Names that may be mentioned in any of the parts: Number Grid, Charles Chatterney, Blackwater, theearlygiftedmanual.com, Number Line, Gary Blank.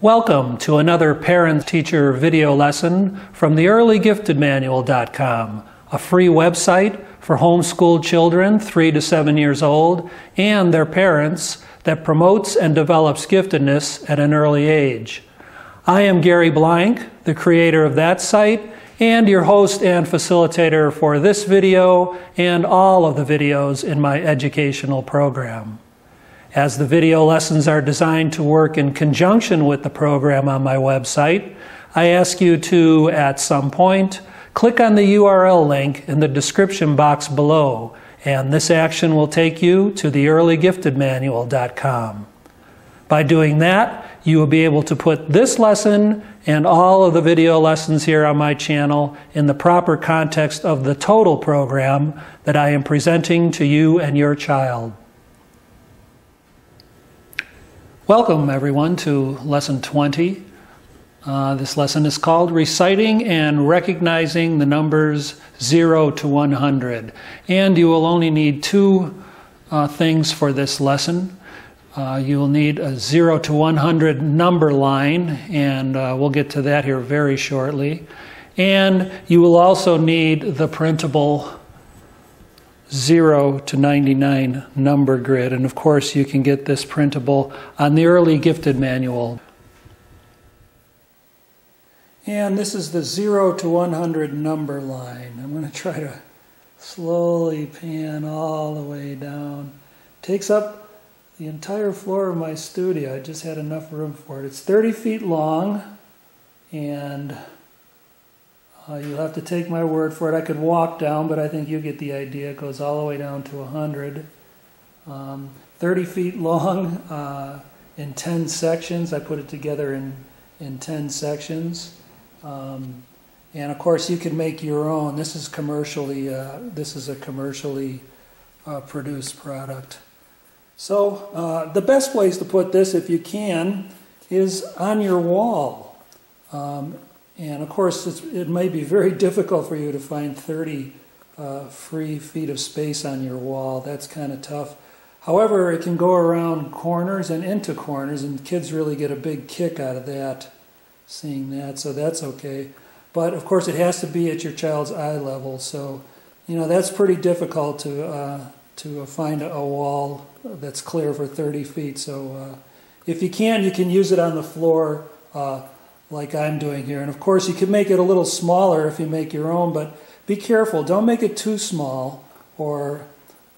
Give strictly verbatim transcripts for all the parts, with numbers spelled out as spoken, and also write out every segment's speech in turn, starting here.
Welcome to another parent-teacher video lesson from the early gifted manual dot com, a free website for homeschooled children three to seven years old and their parents that promotes and develops giftedness at an early age. I am Gary Blank, the creator of that site, and your host and facilitator for this video and all of the videos in my educational program. As the video lessons are designed to work in conjunction with the program on my website, I ask you to, at some point, click on the U R L link in the description box below, and this action will take you to the early gifted manual dot com. By doing that, you will be able to put this lesson and all of the video lessons here on my channel in the proper context of the total program that I am presenting to you and your child. Welcome, everyone, to Lesson twenty. Uh, this lesson is called Reciting and Recognizing the Numbers zero to one hundred. And you will only need two uh, things for this lesson. Uh, you will need a zero to one hundred number line, and uh, we'll get to that here very shortly. And you will also need the printable zero to ninety-nine number grid, and of course you can get this printable on the Early Gifted Manual. And this is the zero to one hundred number line. I'm going to try to slowly pan all the way down. It takes up the entire floor of my studio. I just had enough room for it. It's thirty feet long, and Uh, you'll have to take my word for it. I could walk down, but I think you get the idea. It goes all the way down to one hundred. Um, thirty feet long uh, in ten sections. I put it together in, in ten sections. Um, and of course, you can make your own. This is commercially, uh, this is a commercially uh, produced product. So uh, the best place to put this, if you can, is on your wall. Um, And of course, it's, it may be very difficult for you to find thirty uh, free feet of space on your wall. That's kind of tough. However, it can go around corners and into corners, and kids really get a big kick out of that, seeing that, so that's okay. But of course, it has to be at your child's eye level, so you know that's pretty difficult to, uh, to find a wall that's clear for thirty feet. So uh, if you can, you can use it on the floor, uh, like I'm doing here. And of course, you can make it a little smaller if you make your own, but be careful. Don't make it too small, or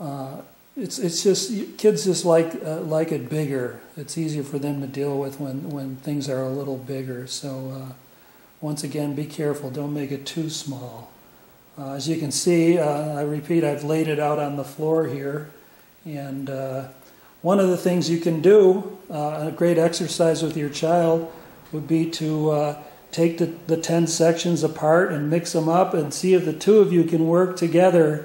uh, it's, it's just, kids just like, uh, like it bigger. It's easier for them to deal with when, when things are a little bigger. So uh, once again, be careful. Don't make it too small. Uh, as you can see, uh, I repeat, I've laid it out on the floor here. And uh, one of the things you can do, uh, a great exercise with your child, would be to uh, take the, the ten sections apart and mix them up and see if the two of you can work together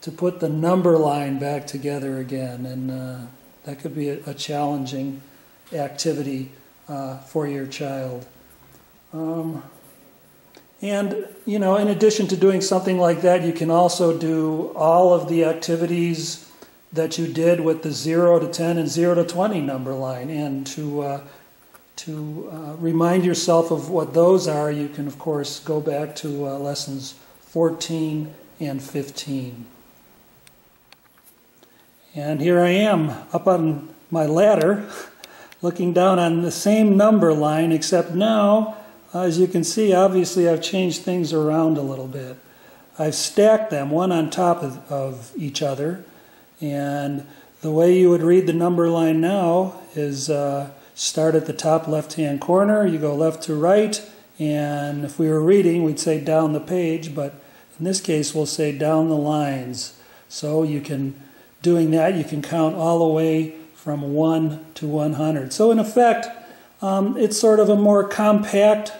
to put the number line back together again. And uh, that could be a, a challenging activity uh, for your child. Um, and, you know, in addition to doing something like that, you can also do all of the activities that you did with the zero to ten and zero to twenty number line, and to uh, To uh, remind yourself of what those are, you can, of course, go back to uh, lessons fourteen and fifteen. And here I am, up on my ladder, looking down on the same number line, except now, uh, as you can see, obviously I've changed things around a little bit. I've stacked them, one on top of, of each other, and the way you would read the number line now is Uh, Start at the top left-hand corner, you go left to right, and if we were reading, we'd say down the page, but in this case, we'll say down the lines. So you can, doing that, you can count all the way from one to one hundred. So in effect, um, it's sort of a more compact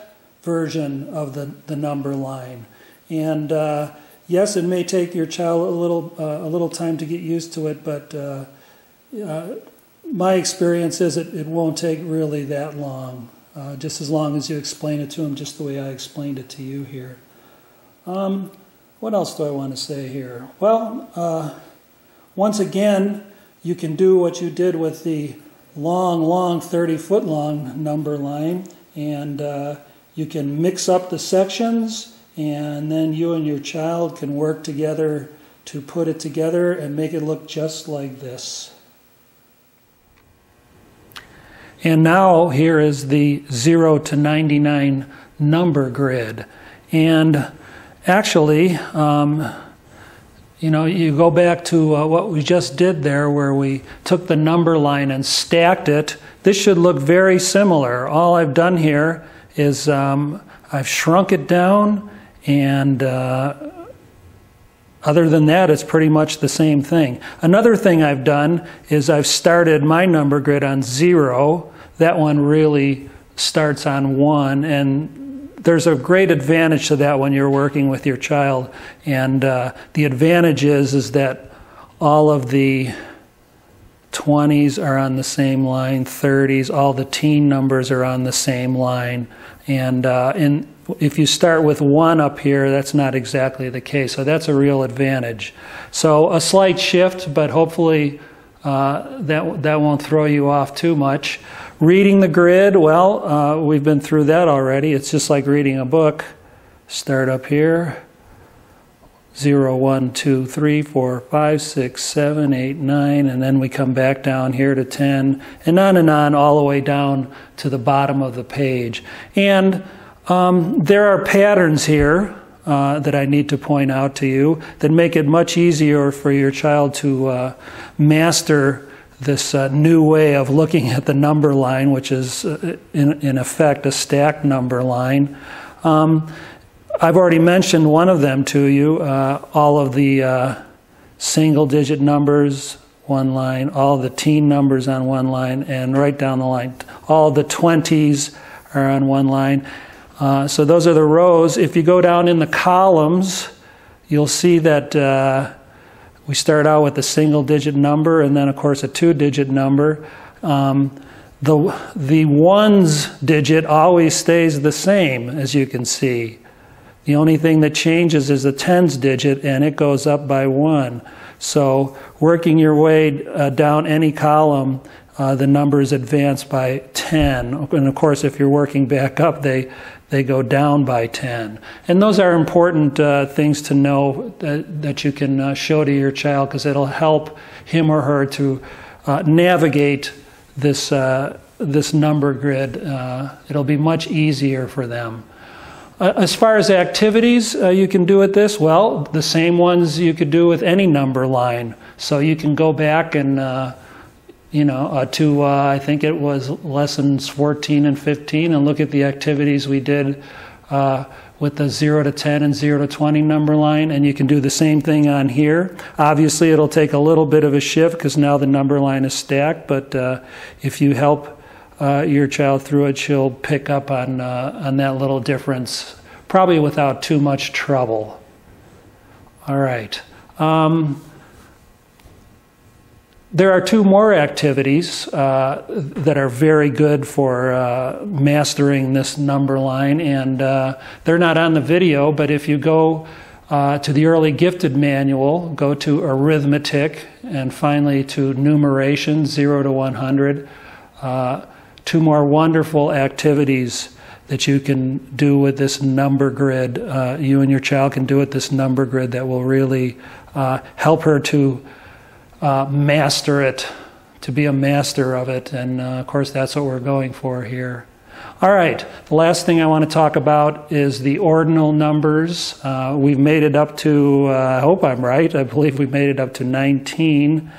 version of the, the number line. And uh, yes, it may take your child a little, uh, a little time to get used to it, but uh, uh, my experience is it, it won't take really that long, uh, just as long as you explain it to them just the way I explained it to you here. Um, what else do I want to say here? Well, uh, once again, you can do what you did with the long, long thirty foot long number line, and uh, you can mix up the sections, and then you and your child can work together to put it together and make it look just like this. And now here is the zero to ninety-nine number grid. And actually, um, you know, you go back to uh, what we just did there where we took the number line and stacked it. This should look very similar. All I've done here is um, I've shrunk it down, and uh, other than that, it's pretty much the same thing. Another thing I've done is I've started my number grid on zero. That one really starts on one, and there's a great advantage to that when you're working with your child. And uh, the advantage is, is that all of the twenties are on the same line, thirties, all the teen numbers are on the same line. And uh, in if you start with one up here, that's not exactly the case. So that's a real advantage. So a slight shift, but hopefully uh, that, that won't throw you off too much. Reading the grid, well, uh, we've been through that already. It's just like reading a book. Start up here. zero, one, two, three, four, five, six, seven, eight, nine, and then we come back down here to ten, and on and on all the way down to the bottom of the page. And Um, there are patterns here uh, that I need to point out to you that make it much easier for your child to uh, master this uh, new way of looking at the number line, which is, uh, in, in effect, a stacked number line. Um, I've already mentioned one of them to you, uh, all of the uh, single-digit numbers, one line, all the teen numbers on one line, and right down the line, all the twenties are on one line. Uh, so those are the rows. If you go down in the columns, you'll see that uh, we start out with a single-digit number and then, of course, a two-digit number. Um, the, the ones digit always stays the same, as you can see. The only thing that changes is the tens digit, and it goes up by one. So working your way uh, down any column, uh, the numbers advance by ten. And, of course, if you're working back up, they They go down by ten. And those are important uh, things to know that, that you can uh, show to your child, because it'll help him or her to uh, navigate this, uh, this number grid. Uh, it'll be much easier for them. Uh, as far as activities uh, you can do with this, well, the same ones you could do with any number line. So you can go back and uh, you know, uh, to, uh, I think it was lessons fourteen and fifteen, and look at the activities we did uh, with the zero to ten and zero to twenty number line, and you can do the same thing on here. Obviously, it'll take a little bit of a shift because now the number line is stacked, but uh, if you help uh, your child through it, she'll pick up on, uh, on that little difference, probably without too much trouble. All right. Um, There are two more activities uh, that are very good for uh, mastering this number line, and uh, they're not on the video, but if you go uh, to the Early Gifted Manual, go to Arithmetic, and finally to Numeration, zero to one hundred, uh, two more wonderful activities that you can do with this number grid. Uh, you and your child can do with this number grid that will really uh, help her to Uh, master it, to be a master of it, and uh, of course that's what we're going for here. All right, the last thing I want to talk about is the ordinal numbers. Uh, we've made it up to, uh, I hope I'm right, I believe we made it up to nineteen,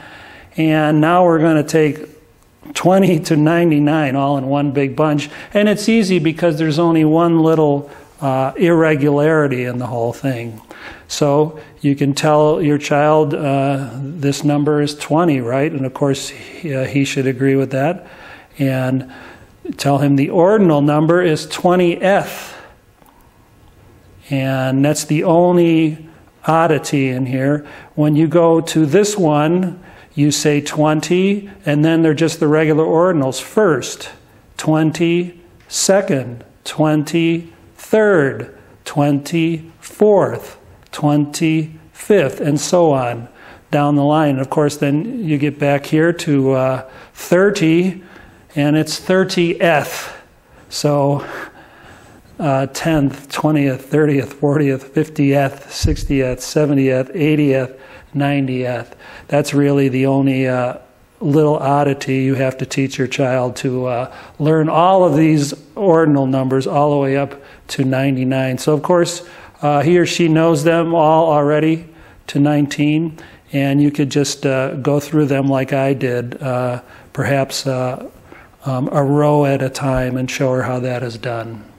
and now we're going to take twenty to ninety-nine all in one big bunch, and it's easy because there's only one little uh, irregularity in the whole thing. So you can tell your child uh, this number is twenty, right? And of course he, uh, he should agree with that. And tell him the ordinal number is twentieth. And that's the only oddity in here. When you go to this one, you say twenty, and then they're just the regular ordinals. First, twenty, second, twenty, third, twenty, fourth, twenty-fifth, and so on. down the line. And of course, then you get back here to uh, thirty, and it's thirtieth. So uh, tenth, twentieth, thirtieth, fortieth, fiftieth, sixtieth, seventieth, eightieth, ninetieth. That's really the only uh, little oddity you have to teach your child, to uh, learn all of these ordinal numbers all the way up to ninety-nine. So of course, uh, he or she knows them all already to nineteen, and you could just uh, go through them like I did, uh, perhaps uh, um, a row at a time, and show her how that is done.